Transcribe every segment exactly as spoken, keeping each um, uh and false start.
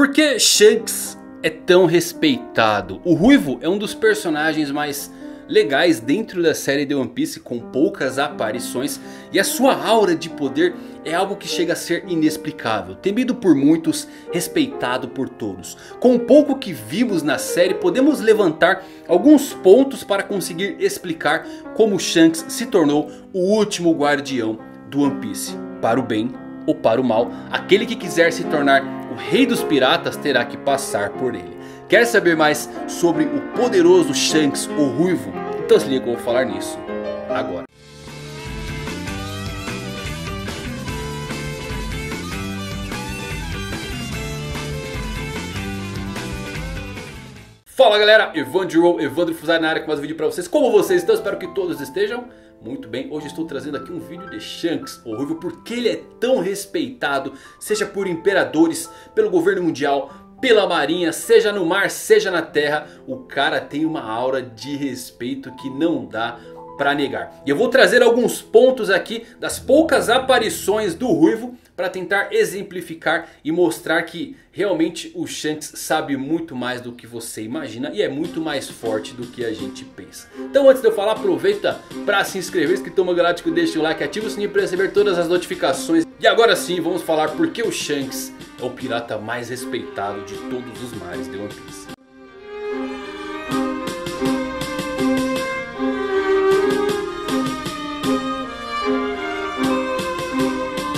Por que Shanks é tão respeitado? O Ruivo é um dos personagens mais legais dentro da série de One Piece, com poucas aparições, e a sua aura de poder é algo que chega a ser inexplicável, temido por muitos, respeitado por todos. Com o pouco que vimos na série, podemos levantar alguns pontos para conseguir explicar como Shanks se tornou o último guardião do One Piece. Para o bem ou para o mal, aquele que quiser se tornar o rei dos piratas terá que passar por ele. Quer saber mais sobre o poderoso Shanks, o Ruivo? Então se liga, eu vou falar nisso agora. Fala galera, Evandro, Evandro Fuzari na área com mais um vídeo pra vocês. Como vocês estão? Espero que todos estejam muito bem. Hoje estou trazendo aqui um vídeo de Shanks, o Ruivo, porque ele é tão respeitado, seja por imperadores, pelo governo mundial, pela marinha, seja no mar, seja na terra. O cara tem uma aura de respeito que não dá pra negar. E eu vou trazer alguns pontos aqui das poucas aparições do Ruivo para tentar exemplificar e mostrar que realmente o Shanks sabe muito mais do que você imagina e é muito mais forte do que a gente pensa. Então antes de eu falar, aproveita para se inscrever, inscrito galáctico, deixa o like, ativa o sininho para receber todas as notificações. E agora sim, vamos falar por que o Shanks é o pirata mais respeitado de todos os mares de One Piece.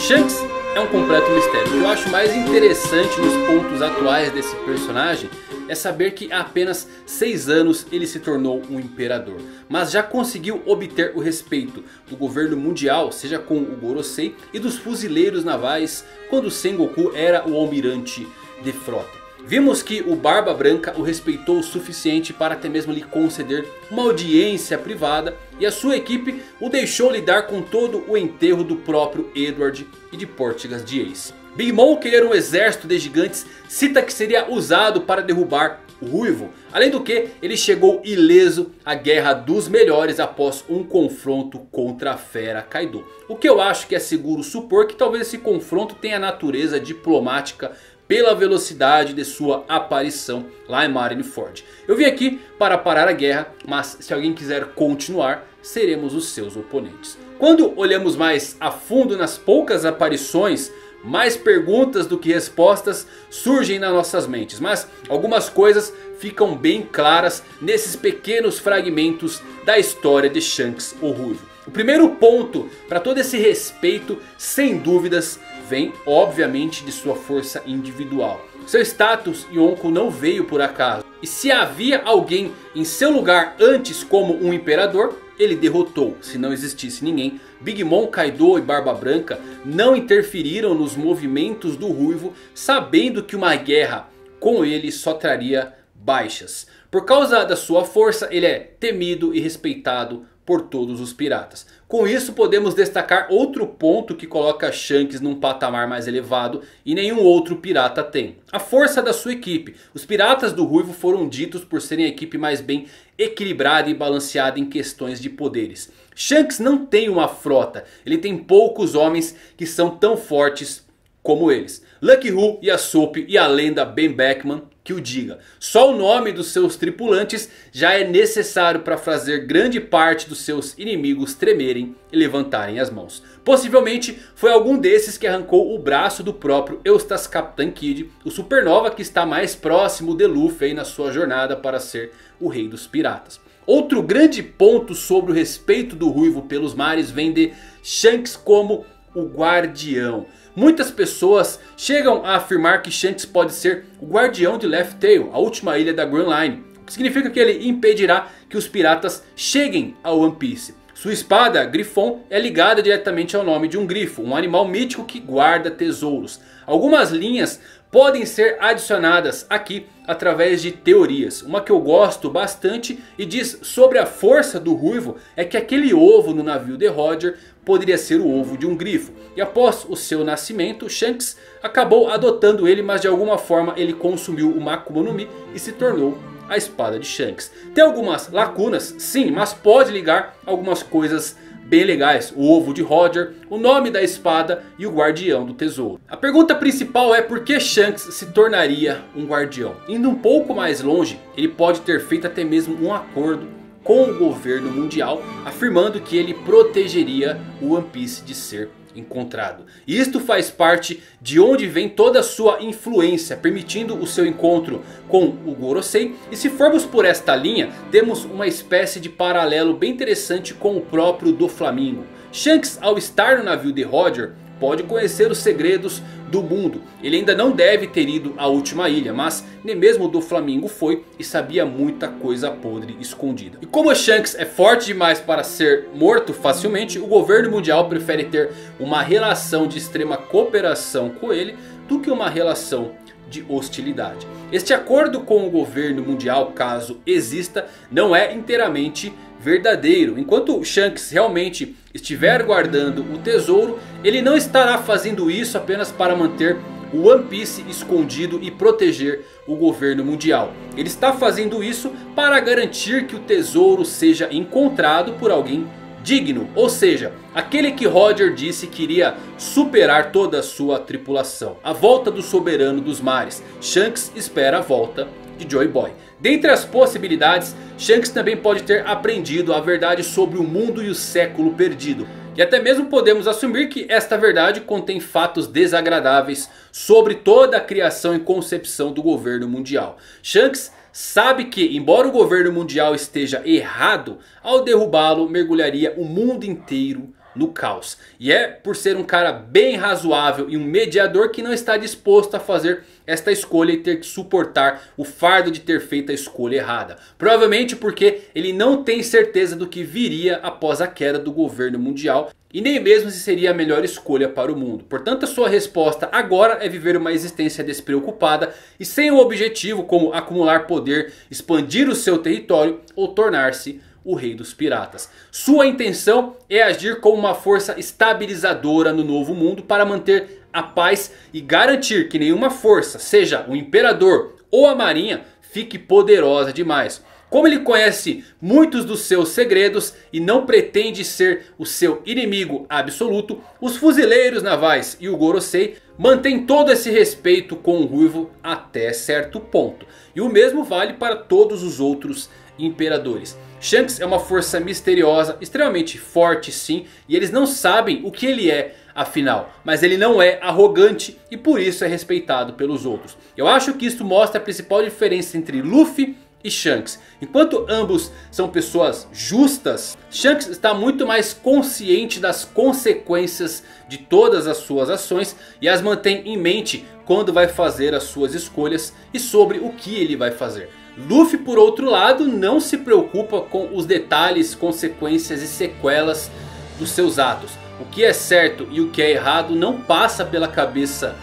Shanks é um completo mistério. O que eu acho mais interessante nos pontos atuais desse personagem é saber que há apenas seis anos ele se tornou um imperador, mas já conseguiu obter o respeito do governo mundial, seja com o Gorosei e dos fuzileiros navais, quando Sengoku era o almirante de frota. Vimos que o Barba Branca o respeitou o suficiente para até mesmo lhe conceder uma audiência privada, e a sua equipe o deixou lidar com todo o enterro do próprio Edward e de Portigas de Ace. Big Mom, que era um exército de gigantes, cita que seria usado para derrubar o Ruivo. Além do que, ele chegou ileso à guerra dos melhores após um confronto contra a Fera Kaido. O que eu acho que é seguro supor que talvez esse confronto tenha natureza diplomática, pela velocidade de sua aparição lá em Marineford. Eu vim aqui para parar a guerra, mas se alguém quiser continuar, seremos os seus oponentes. Quando olhamos mais a fundo nas poucas aparições, mais perguntas do que respostas surgem nas nossas mentes. Mas algumas coisas ficam bem claras nesses pequenos fragmentos da história de Shanks, o Ruivo. O primeiro ponto para todo esse respeito, sem dúvidas, vem obviamente de sua força individual. Seu status Yonko não veio por acaso, e se havia alguém em seu lugar antes como um imperador, ele derrotou. Se não existisse ninguém, Big Mom, Kaido e Barba Branca não interferiram nos movimentos do Ruivo, sabendo que uma guerra com ele só traria baixas. Por causa da sua força, ele é temido e respeitado por todos os piratas. Com isso, podemos destacar outro ponto que coloca Shanks num patamar mais elevado e nenhum outro pirata tem: a força da sua equipe. Os piratas do Ruivo foram ditos por serem a equipe mais bem equilibrada e balanceada em questões de poderes. Shanks não tem uma frota, ele tem poucos homens que são tão fortes como eles. Lucky Roux e a Sopi e a lenda Ben Beckman que o diga. Só o nome dos seus tripulantes já é necessário para fazer grande parte dos seus inimigos tremerem e levantarem as mãos. Possivelmente foi algum desses que arrancou o braço do próprio Eustace Capitão Kid, o supernova que está mais próximo de Luffy aí na sua jornada para ser o rei dos piratas. Outro grande ponto sobre o respeito do Ruivo pelos mares vem de Shanks como o guardião. Muitas pessoas chegam a afirmar que Shanks pode ser o guardião de Left Tail, a última ilha da Grand Line, o que significa que ele impedirá que os piratas cheguem ao One Piece. Sua espada, Grifon, é ligada diretamente ao nome de um grifo, um animal mítico que guarda tesouros. Algumas linhas podem ser adicionadas aqui através de teorias. Uma que eu gosto bastante e diz sobre a força do Ruivo é que aquele ovo no navio de Roger poderia ser o ovo de um grifo. E após o seu nascimento, Shanks acabou adotando ele, mas de alguma forma ele consumiu o Akuma no Mi e se tornou a espada de Shanks. Tem algumas lacunas, sim, mas pode ligar algumas coisas bem legais, o ovo de Roger, o nome da espada e o guardião do tesouro. A pergunta principal é por que Shanks se tornaria um guardião? Indo um pouco mais longe, ele pode ter feito até mesmo um acordo com o governo mundial, afirmando que ele protegeria o One Piece de ser encontrado. E isto faz parte de onde vem toda a sua influência, permitindo o seu encontro com o Gorosei. E se formos por esta linha, temos uma espécie de paralelo bem interessante com o próprio Doflamingo. Shanks, ao estar no navio de Roger, pode conhecer os segredos do mundo. Ele ainda não deve ter ido à última ilha, mas nem mesmo o Doflamingo foi e sabia muita coisa podre escondida. E como Shanks é forte demais para ser morto facilmente, o governo mundial prefere ter uma relação de extrema cooperação com ele do que uma relação de hostilidade. Este acordo com o governo mundial, caso exista, não é inteiramente verdadeiro. Enquanto Shanks realmente estiver guardando o tesouro, ele não estará fazendo isso apenas para manter o One Piece escondido e proteger o governo mundial. Ele está fazendo isso para garantir que o tesouro seja encontrado por alguém digno, ou seja, aquele que Roger disse que iria superar toda a sua tripulação. A volta do soberano dos mares. Shanks espera a volta de Joy Boy. Dentre as possibilidades, Shanks também pode ter aprendido a verdade sobre o mundo e o século perdido. E até mesmo podemos assumir que esta verdade contém fatos desagradáveis sobre toda a criação e concepção do governo mundial. Shanks sabe que, embora o governo mundial esteja errado, ao derrubá-lo mergulharia o mundo inteiro no caos. E é por ser um cara bem razoável e um mediador que não está disposto a fazer esta escolha e ter que suportar o fardo de ter feito a escolha errada. Provavelmente porque ele não tem certeza do que viria após a queda do governo mundial e nem mesmo se seria a melhor escolha para o mundo. Portanto, a sua resposta agora é viver uma existência despreocupada e sem um objetivo como acumular poder, expandir o seu território ou tornar-se o rei dos piratas. Sua intenção é agir como uma força estabilizadora no novo mundo para manter a paz e garantir que nenhuma força, seja o imperador ou a marinha, fique poderosa demais. Como ele conhece muitos dos seus segredos e não pretende ser o seu inimigo absoluto, os fuzileiros navais e o Gorosei mantêm todo esse respeito com o Ruivo até certo ponto. E o mesmo vale para todos os outros imperadores. Shanks é uma força misteriosa, extremamente forte sim, e eles não sabem o que ele é afinal, mas ele não é arrogante e por isso é respeitado pelos outros. Eu acho que isso mostra a principal diferença entre Luffy e Shanks. Enquanto ambos são pessoas justas, Shanks está muito mais consciente das consequências de todas as suas ações e as mantém em mente quando vai fazer as suas escolhas e sobre o que ele vai fazer. Luffy, por outro lado, não se preocupa com os detalhes, consequências e sequelas dos seus atos. O que é certo e o que é errado não passa pela cabeça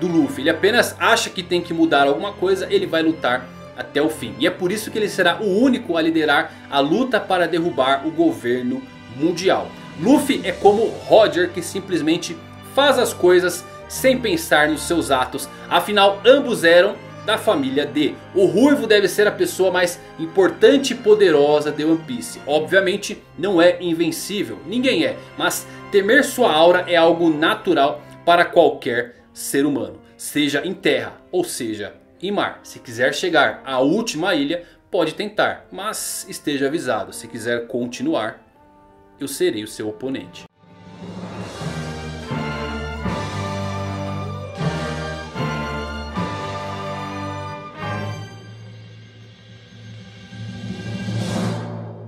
do Luffy. Ele apenas acha que tem que mudar alguma coisa, ele vai lutar até o fim. E é por isso que ele será o único a liderar a luta para derrubar o governo mundial. Luffy é como Roger, que simplesmente faz as coisas sem pensar nos seus atos. Afinal, ambos eram da família D. O Ruivo deve ser a pessoa mais importante e poderosa de One Piece. Obviamente não é invencível, ninguém é. Mas temer sua aura é algo natural para qualquer ser humano. Seja em terra ou seja em mar. Se quiser chegar à última ilha, pode tentar, mas esteja avisado, se quiser continuar, eu serei o seu oponente.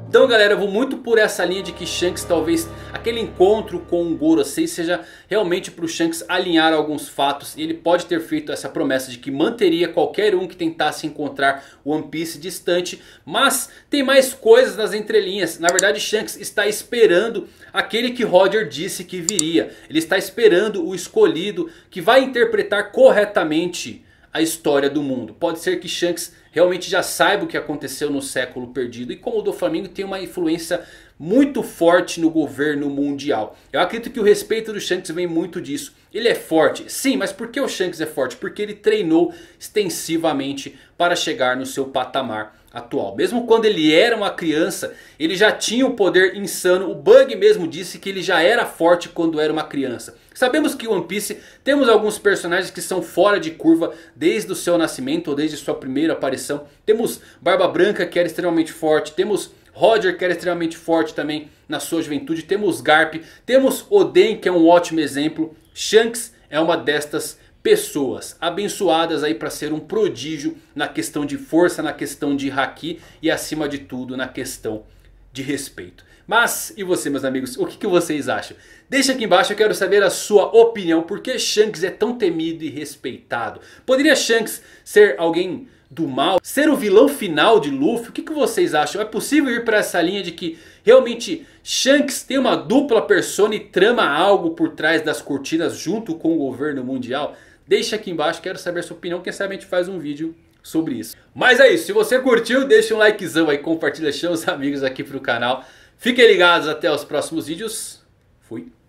Então galera, eu vou muito por essa linha de que Shanks, talvez aquele encontro com o Gorosei seja realmente para o Shanks alinhar alguns fatos. E ele pode ter feito essa promessa de que manteria qualquer um que tentasse encontrar One Piece distante. Mas tem mais coisas nas entrelinhas. Na verdade, Shanks está esperando aquele que Roger disse que viria. Ele está esperando o escolhido que vai interpretar corretamente a história do mundo. Pode ser que Shanks realmente já saiba o que aconteceu no século perdido. E como o Doflamingo tem uma influência muito forte no governo mundial. Eu acredito que o respeito do Shanks vem muito disso. Ele é forte. Sim, mas por que o Shanks é forte? Porque ele treinou extensivamente para chegar no seu patamar atual. Mesmo quando ele era uma criança, ele já tinha um poder insano. O Bug mesmo disse que ele já era forte quando era uma criança. Sabemos que One Piece temos alguns personagens que são fora de curva desde o seu nascimento ou desde sua primeira aparição. Temos Barba Branca, que era extremamente forte. Temos Roger, que era extremamente forte também na sua juventude. Temos Garp. Temos Oden, que é um ótimo exemplo. Shanks é uma destas pessoas abençoadas aí para ser um prodígio na questão de força, na questão de haki e acima de tudo na questão de respeito. Mas e você, meus amigos, o que, que vocês acham? Deixa aqui embaixo, eu quero saber a sua opinião. Por que Shanks é tão temido e respeitado? Poderia Shanks ser alguém do mal? Ser o vilão final de Luffy? O que, que vocês acham? É possível ir para essa linha de que realmente Shanks tem uma dupla persona e trama algo por trás das cortinas junto com o governo mundial? Deixa aqui embaixo, quero saber a sua opinião. Quem sabe a gente faz um vídeo sobre isso. Mas é isso, se você curtiu, deixa um likezão aí, compartilha, chama os amigos aqui pro canal. Fiquem ligados, até os próximos vídeos. Fui!